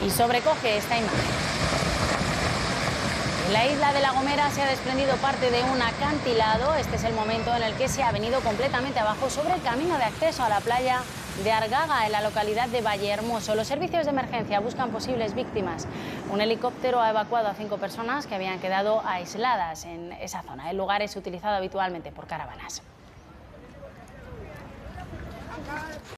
y sobrecoge esta imagen. En la isla de La Gomera se ha desprendido parte de un acantilado. Este es el momento en el que se ha venido completamente abajo sobre el camino de acceso a la playa de Argaga, en la localidad de Vallehermoso. Los servicios de emergencia buscan posibles víctimas. Un helicóptero ha evacuado a 5 personas que habían quedado aisladas en esa zona. El lugar es utilizado habitualmente por caravanas.